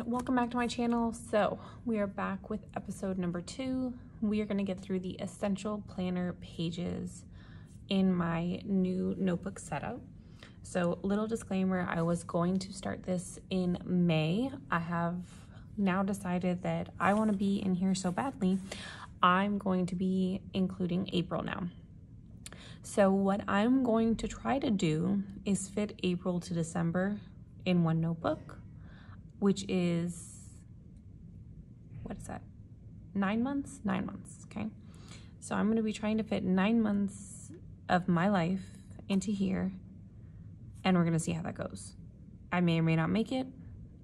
everyone, welcome back to my channel. So we are back with episode number 2. We are going to get through the essential planner pages in my new notebook setup. So little disclaimer, I was going to start this in May. I have now decided that I want to be in here so badly, I'm going to be including April now. So what I'm going to try to do is fit April to December in one notebook, which is, what is that? 9 months? 9 months, okay? So I'm gonna be trying to fit 9 months of my life into here, and we're gonna see how that goes. I may or may not make it.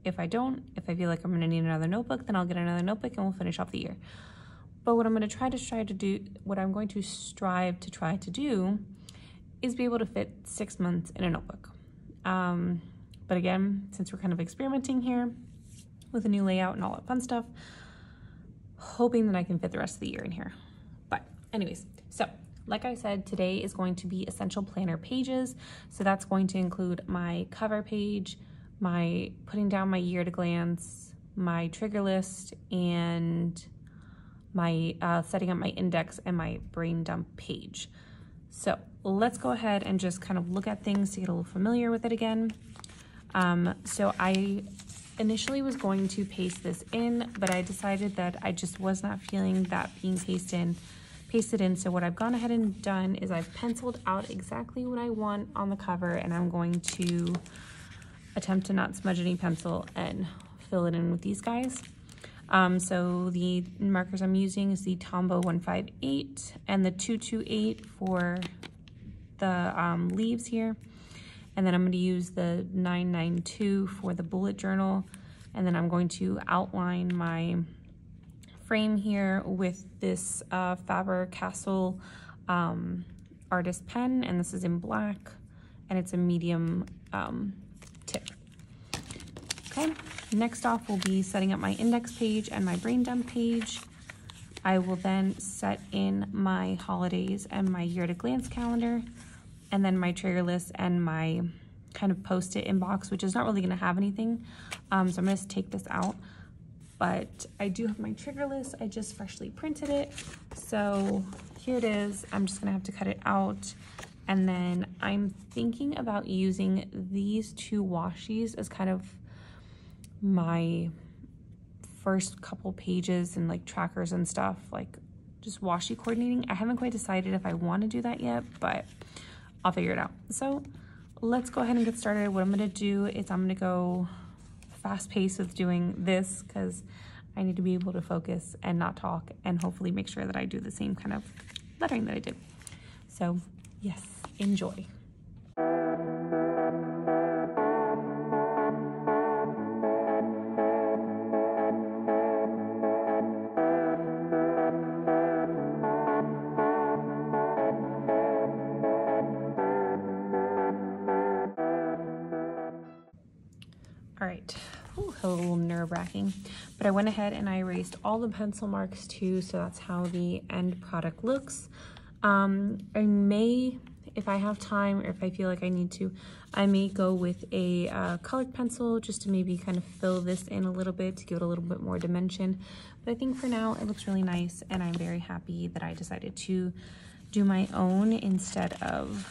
If I don't, if I feel like I'm gonna need another notebook, then I'll get another notebook and we'll finish off the year. But what I'm gonna strive to do is be able to fit 6 months in a notebook. But again, since we're kind of experimenting here with a new layout and all that fun stuff, hoping that I can fit the rest of the year in here. But anyways, so like I said, today is going to be essential planner pages. So that's going to include my cover page, my putting down my year at a glance, my trigger list, and my setting up my index and my brain dump page. So let's go ahead and just kind of look at things to get a little familiar with it again. So I initially was going to paste this in, but I decided that I just was not feeling that being pasted in. So what I've gone ahead and done is I've penciled out exactly what I want on the cover, and I'm going to attempt to not smudge any pencil and fill it in with these guys. So the markers I'm using is the Tombow 158 and the 228 for the leaves here. And then I'm going to use the 992 for the bullet journal. And then I'm going to outline my frame here with this Faber-Castell artist pen. And this is in black, and it's a medium tip. Okay, next off will be setting up my index page and my brain dump page. I will then set in my holidays and my year at a glance calendar, and then my trigger list and my kind of post-it inbox, which is not really gonna have anything. So I'm gonna take this out, but I do have my trigger list. I just freshly printed it. So here it is. I'm just gonna have to cut it out. And then I'm thinking about using these two washies as kind of my first couple pages and like trackers and stuff, like just washi coordinating. I haven't quite decided if I wanna do that yet, but I'll figure it out. So let's go ahead and get started. What I'm gonna do is I'm gonna go fast paced with doing this because I need to be able to focus and not talk and hopefully make sure that I do the same kind of lettering that I did. So yes, enjoy. A little nerve-wracking, but I went ahead and I erased all the pencil marks too, so that's how the end product looks. I may, if I have time or if I feel like I need to, I may go with a colored pencil just to maybe kind of fill this in a little bit to give it a little bit more dimension, but I think for now it looks really nice, and I'm very happy that I decided to do my own instead of,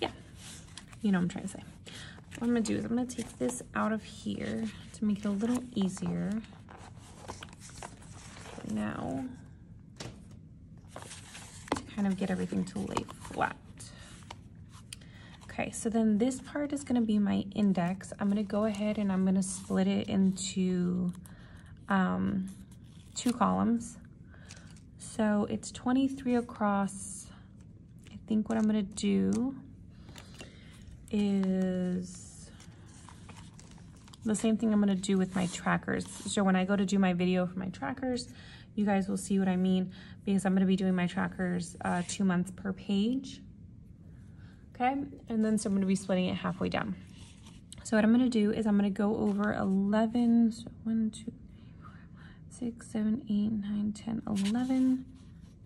yeah, you know what I'm trying to say. What I'm gonna do is I'm gonna take this out of here to make it a little easier for now to kind of get everything to lay flat. Okay, so then this part is gonna be my index. I'm gonna go ahead and I'm gonna split it into 2 columns. So it's 23 across. I think what I'm gonna do is the same thing I'm going to do with my trackers. So when I go to do my video for my trackers, you guys will see what I mean, because I'm going to be doing my trackers 2 months per page. Okay, and then so I'm going to be splitting it halfway down. So what I'm going to do is I'm going to go over 11, so 1, 2, 3, 4, 5, 6, 7, 8, 9, 10, 11,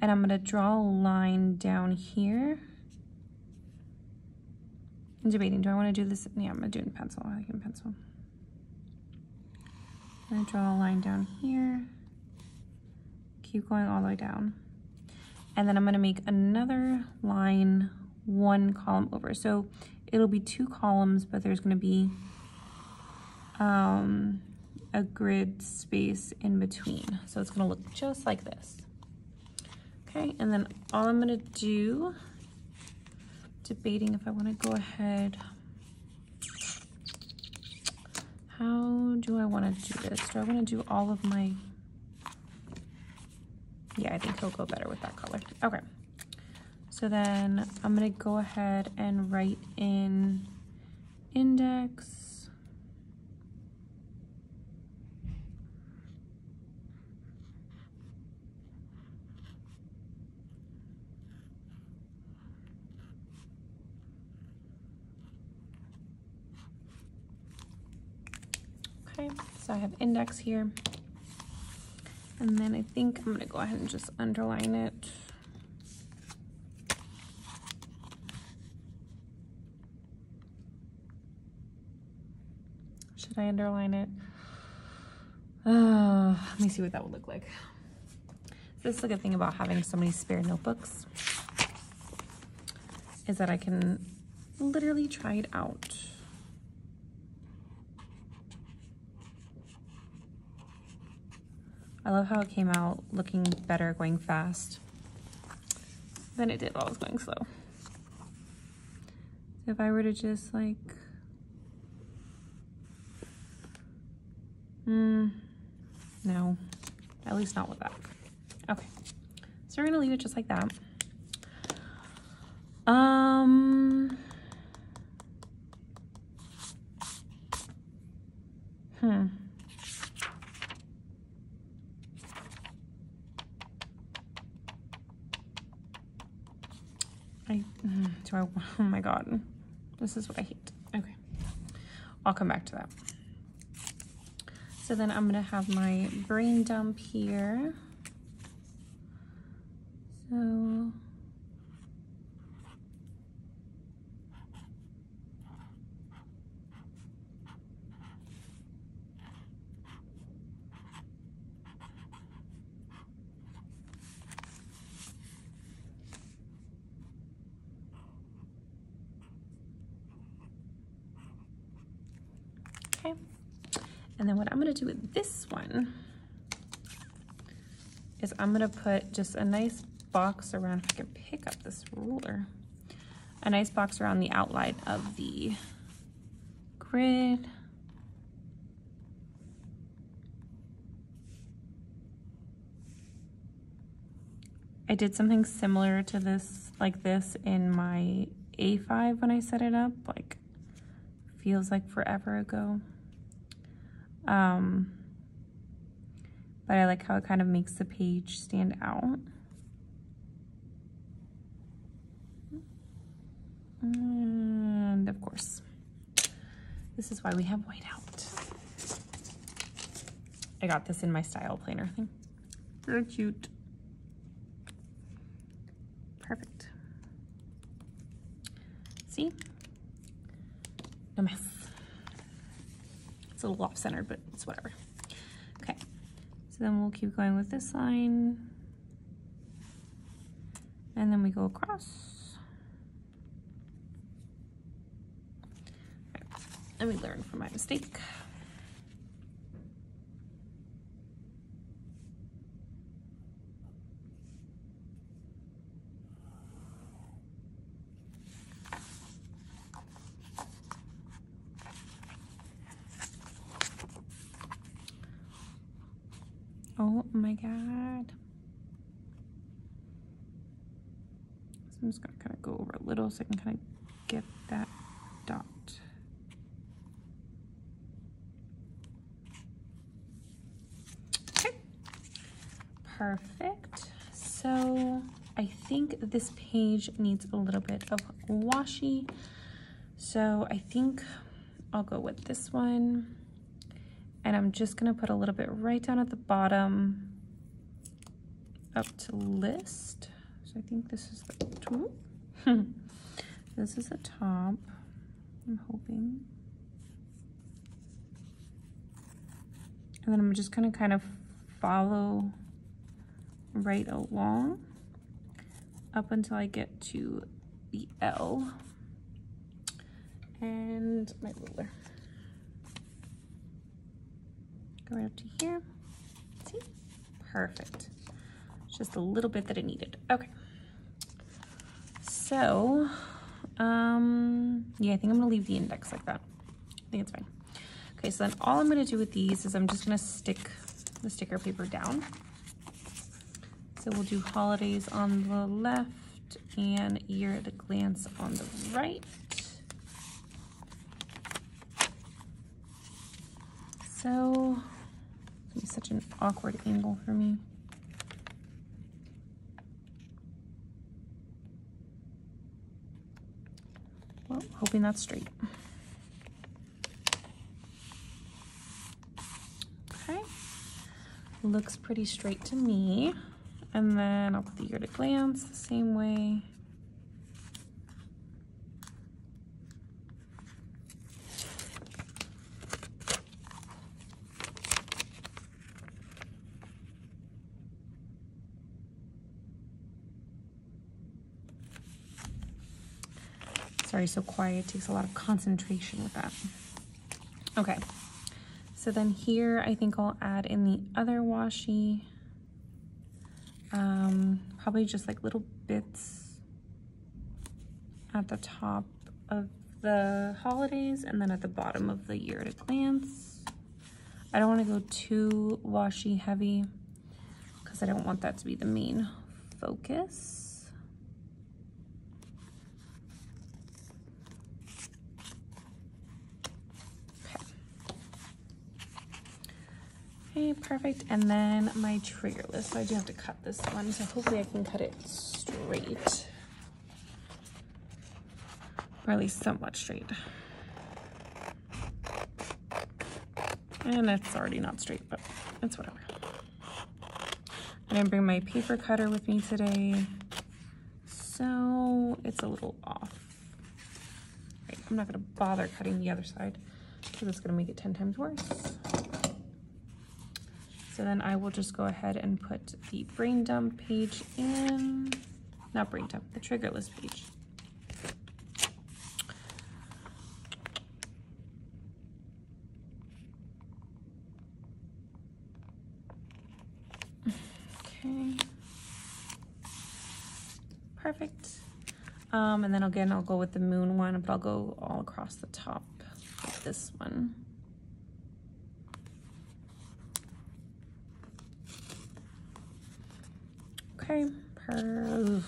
and I'm going to draw a line down here. I'm debating, do I want to do this? Yeah, I'm going to do it in pencil. I like in pencil. I'm gonna draw a line down here, keep going all the way down. And then I'm gonna make another line one column over. So it'll be two columns, but there's gonna be a grid space in between. So it's gonna look just like this. Okay, and then all I'm gonna do, debating if I wanna go ahead, how do I wanna do this? Do I wanna do all of my, yeah, I think he'll go better with that color. Okay, so then I'm gonna go ahead and write in index. Okay, so I have index here. And then I think I'm gonna go ahead and just underline it. Should I underline it? Let me see what that would look like. This is a good thing about having so many spare notebooks, is that I can literally try it out. I love how it came out looking better going fast than it did while I was going slow. So if I were to just like, no, at least not with that. Okay, so we're gonna leave it just like that. Oh my God, this is what I hate. Okay, I'll come back to that. So then I'm gonna have my brain dump here. So and then what I'm gonna do with this one is I'm gonna put just a nice box around, if I can pick up this ruler, a nice box around the outline of the grid. I did something similar to this, like this, in my A5 when I set it up, like feels like forever ago. But I like how it kind of makes the page stand out. And of course, this is why we have whiteout. I got this in my style planner thing. Very cute. Perfect. See? No mess. It's a little off-centered, but it's whatever. Okay, so then we'll keep going with this line. And then we go across. All right. And we learn from my mistake. Oh my God. So I'm just gonna kind of go over a little so I can kind of get that dot. Okay, perfect. So I think this page needs a little bit of washi. So I think I'll go with this one. And I'm just gonna put a little bit right down at the bottom up to list. So I think this is the top. This is the top, I'm hoping. And And then I'm just going to kind of follow right along up until I get to the L and my ruler. Go right up to here. See? Perfect. Just a little bit that it needed. Okay. So, yeah, I think I'm going to leave the index like that. I think it's fine. Okay, so then all I'm going to do with these is I'm just going to stick the sticker paper down. So we'll do holidays on the left and year at a glance on the right. So, it's such an awkward angle for me. Well, hoping that's straight. Okay, looks pretty straight to me. And then I'll put the year at a glance the same way. Sorry, so quiet. It takes a lot of concentration with that. Okay, so then here I think I'll add in the other washi. Probably just like little bits at the top of the holidays and then at the bottom of the year at a glance. I don't want to go too washi heavy because I don't want that to be the main focus. Okay. Okay, perfect. And then my trigger list. So I do have to cut this one, so hopefully I can cut it straight. Or at least somewhat straight. And it's already not straight, but it's whatever. I didn't bring my paper cutter with me today, so it's a little off. Right, I'm not going to bother cutting the other side because it's going to make it 10 times worse. So then I will just go ahead and put the brain dump page in, not brain dump, the trigger list page. Okay, perfect. And then again, I'll go with the moon one, but I'll go all across the top with this one. Okay, God,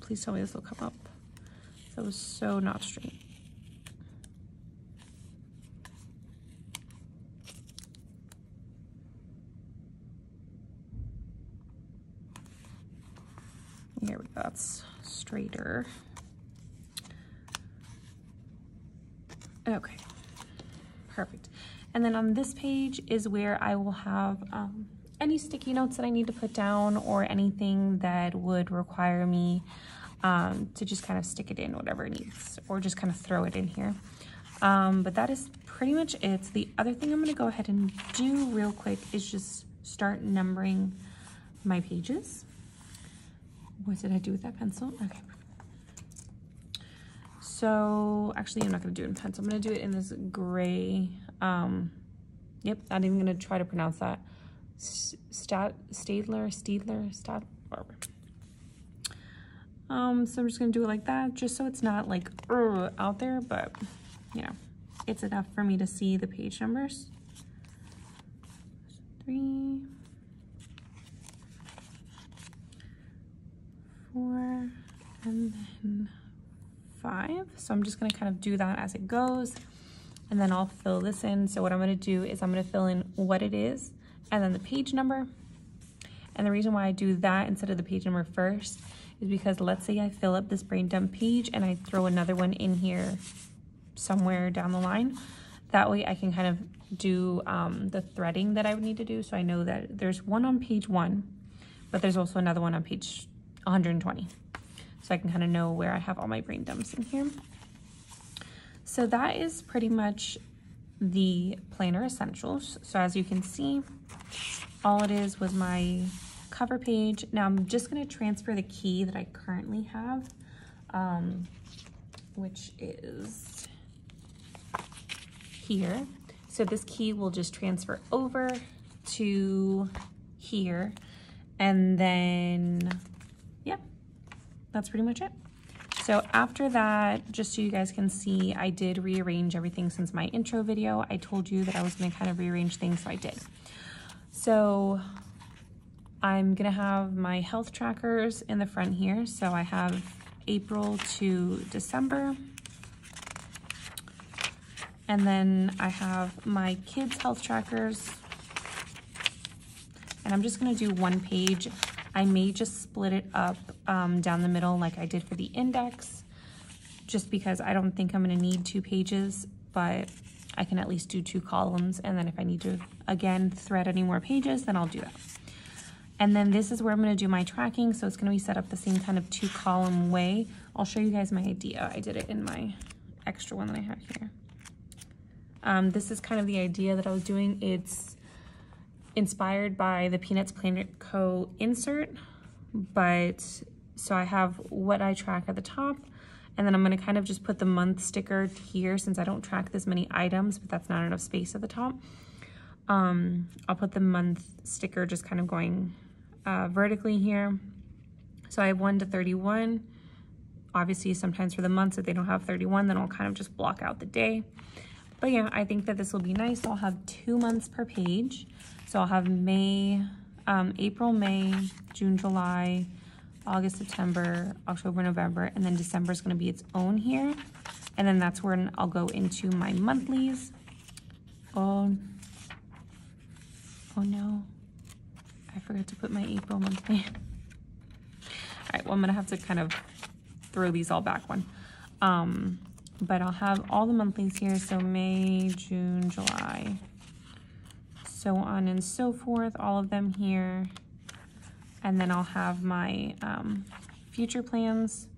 please tell me this will come up. That was so not straight. There we go, that's straighter. Okay, perfect. And then on this page is where I will have any sticky notes that I need to put down or anything that would require me to just kind of stick it in whatever it needs or just kind of throw it in here. But that is pretty much it. So the other thing I'm going to go ahead and do real quick is just start numbering my pages. What did I do with that pencil? Okay. So actually I'm not going to do it in pencil. I'm going to do it in this gray. Yep, not even going to try to pronounce that. Staedtler, so I'm just gonna do it like that, just so it's not like out there, but you know, it's enough for me to see the page numbers. 3, 4, and then 5. So I'm just gonna kind of do that as it goes, and then I'll fill this in. So what I'm gonna do is I'm gonna fill in what it is, and then the page number. And the reason why I do that instead of the page number first is because let's say I fill up this brain dump page and I throw another one in here somewhere down the line. That way I can kind of do the threading that I would need to do. So I know that there's one on page 1, but there's also another one on page 120. So I can kind of know where I have all my brain dumps in here. So that is pretty much the planner essentials. So as you can see, all it is was my cover page. Now I'm just going to transfer the key that I currently have, which is here. So this key will just transfer over to here, and then yeah, that's pretty much it. So after that, just so you guys can see, I did rearrange everything since my intro video. I told you that I was going to kind of rearrange things, so I did. So I'm going to have my health trackers in the front here. So I have April to December. And then I have my kids' health trackers. And I'm just going to do one page. I may just split it up down the middle like I did for the index, just because I don't think I'm going to need two pages, but I can at least do two columns. And then if I need to, again, thread any more pages, then I'll do that. And then this is where I'm going to do my tracking. So it's going to be set up the same kind of two column way. I'll show you guys my idea. I did it in my extra one that I have here. This is kind of the idea that I was doing. It's inspired by the Peanuts Planet Co insert, but so I have what I track at the top, and then I'm going to kind of just put the month sticker here since I don't track this many items, but that's not enough space at the top. I'll put the month sticker just kind of going vertically here. So I have 1 to 31. Obviously sometimes for the months, if they don't have 31, then I'll kind of just block out the day. But yeah, I think that this will be nice. I'll have 2 months per page. So I'll have May, April, May, June, July, August, September, October, November, and then December is going to be its own here. And then that's when I'll go into my monthlies. Oh no, I forgot to put my April monthly. All right, well, I'm going to have to kind of throw these all back one. But I'll have all the monthlies here, so May, June, July, so on and so forth, all of them here. And then I'll have my future plans,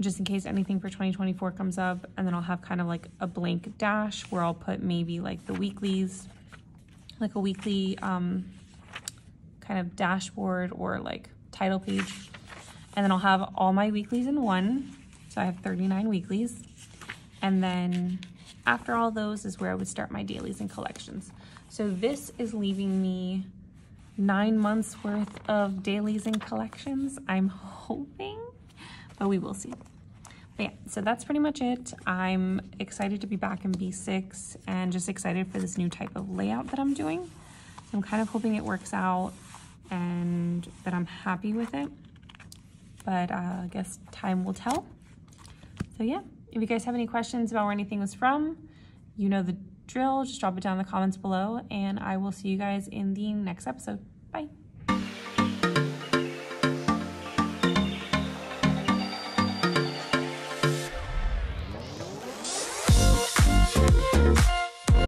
just in case anything for 2024 comes up. And then I'll have kind of like a blank dash where I'll put maybe like the weeklies, like a weekly kind of dashboard or like title page. And then I'll have all my weeklies in one. So I have 39 weeklies. And then after all those is where I would start my dailies and collections. So this is leaving me 9 months worth of dailies and collections, I'm hoping, but we will see. But yeah, so that's pretty much it. I'm excited to be back in B6 and just excited for this new type of layout that I'm doing. So I'm kind of hoping it works out and that I'm happy with it, but I guess time will tell. So yeah, if you guys have any questions about where anything was from, you know the drill, just drop it down in the comments below, and I will see you guys in the next episode. Bye.